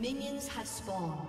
Minions have spawned.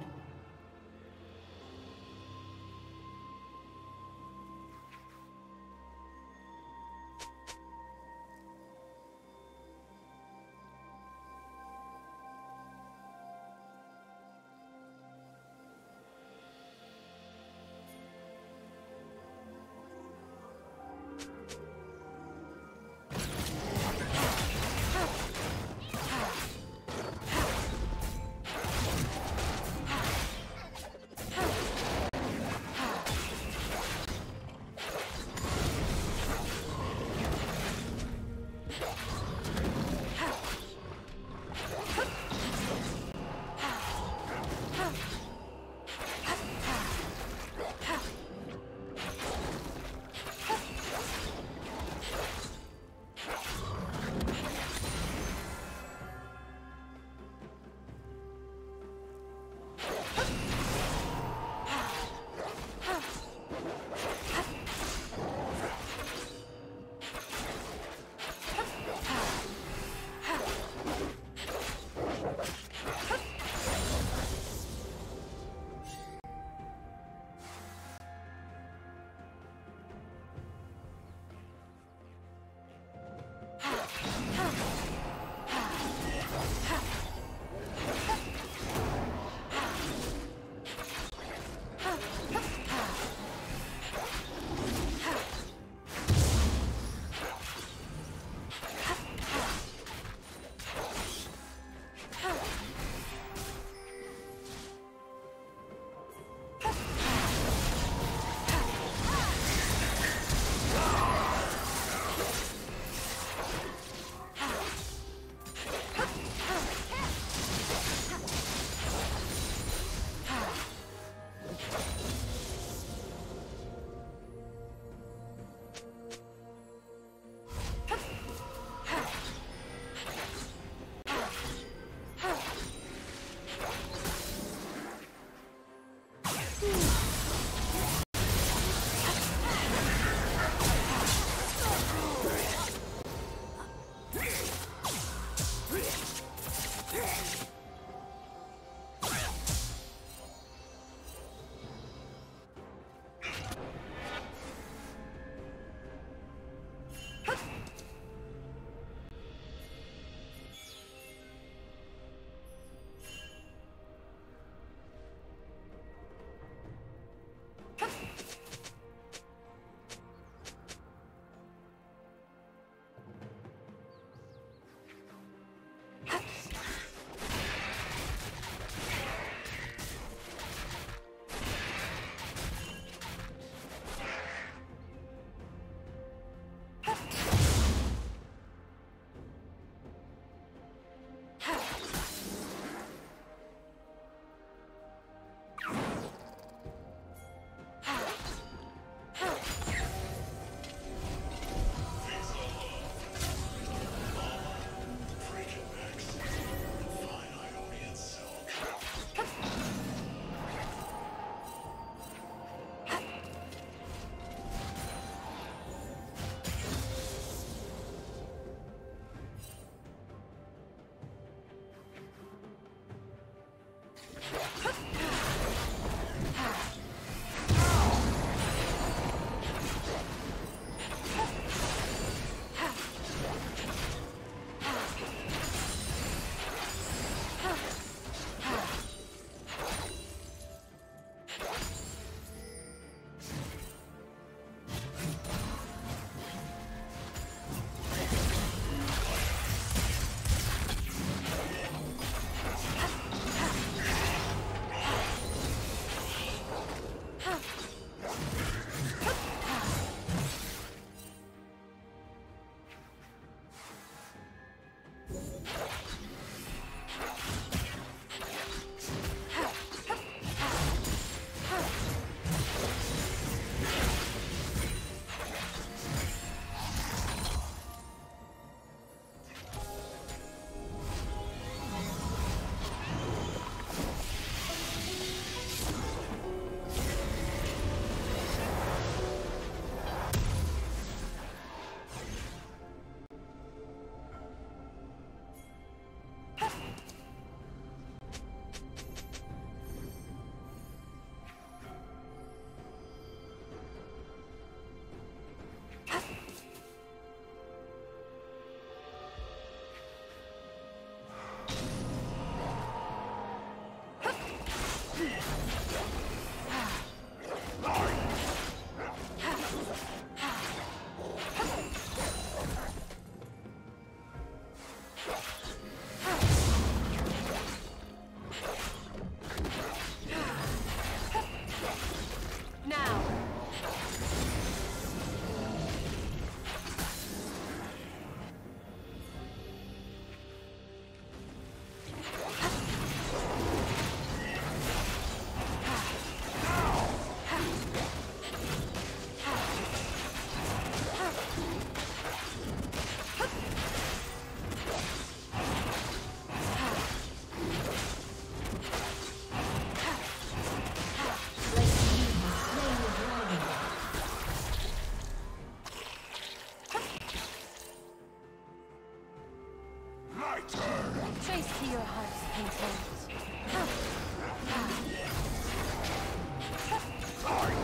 Trace to your heart's content. Ha! Ha! Ha! Ha! Ha!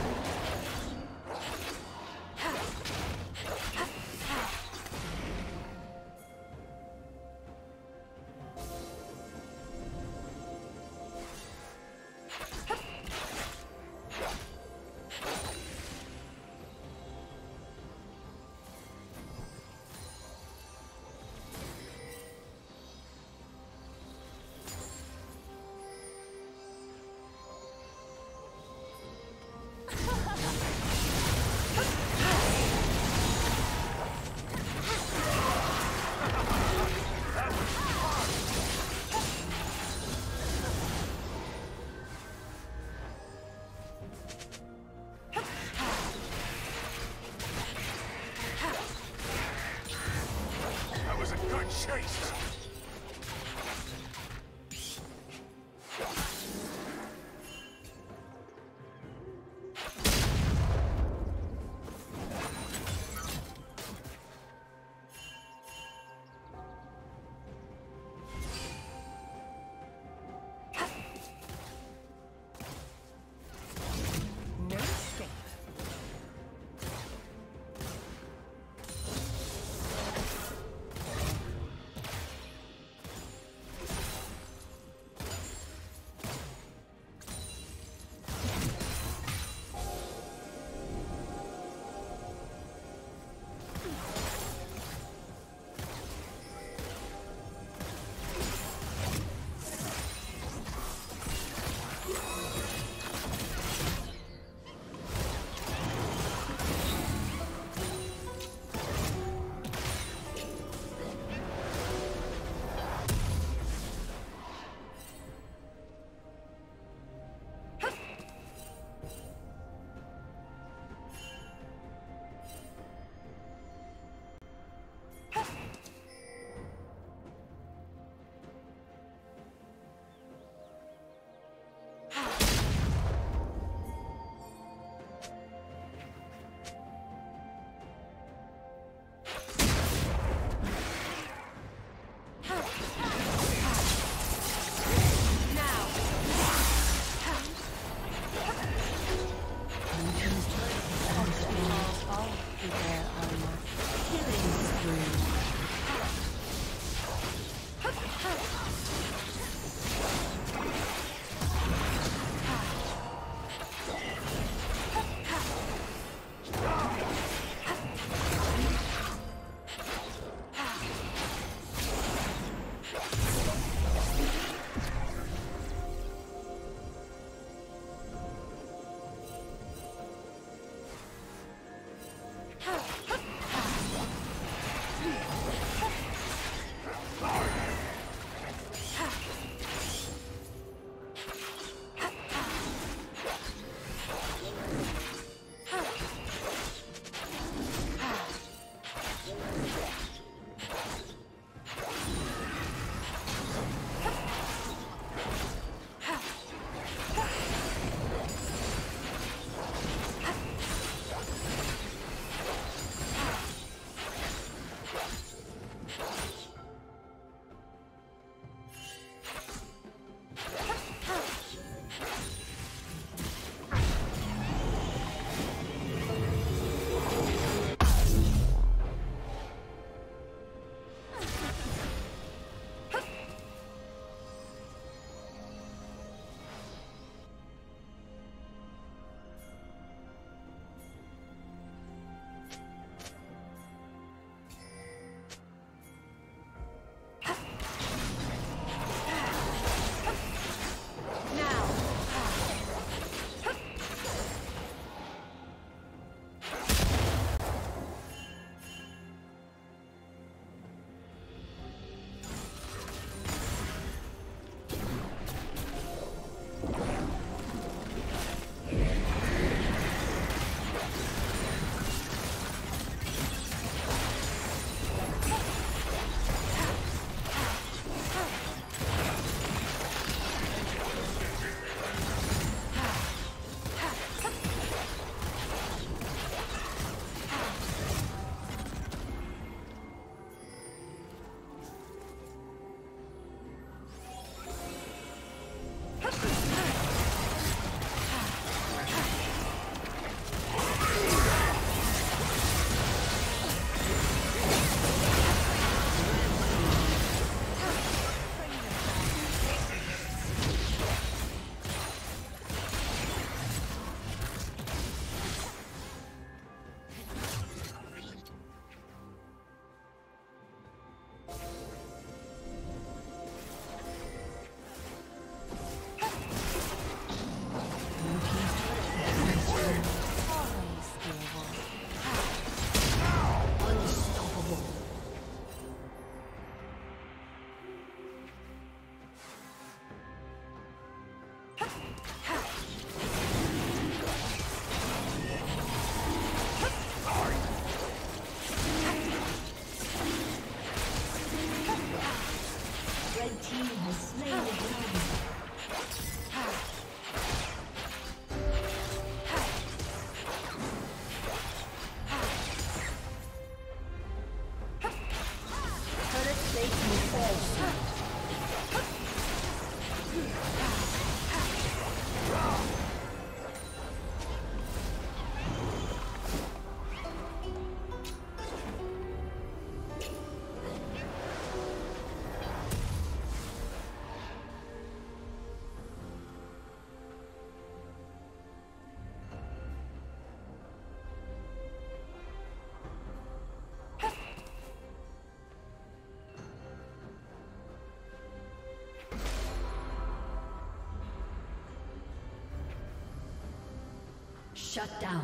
Shut down.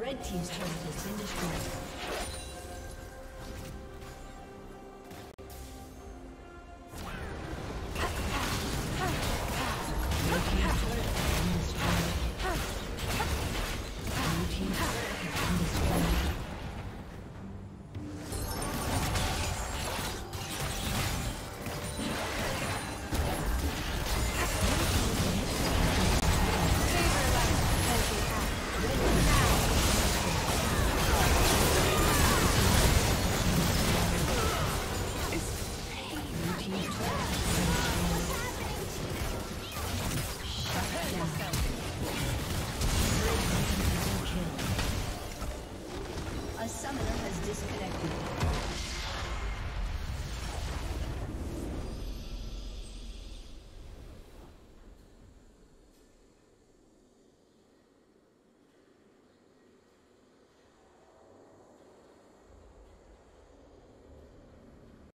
Red team's turret has been destroyed. A summoner has disconnected.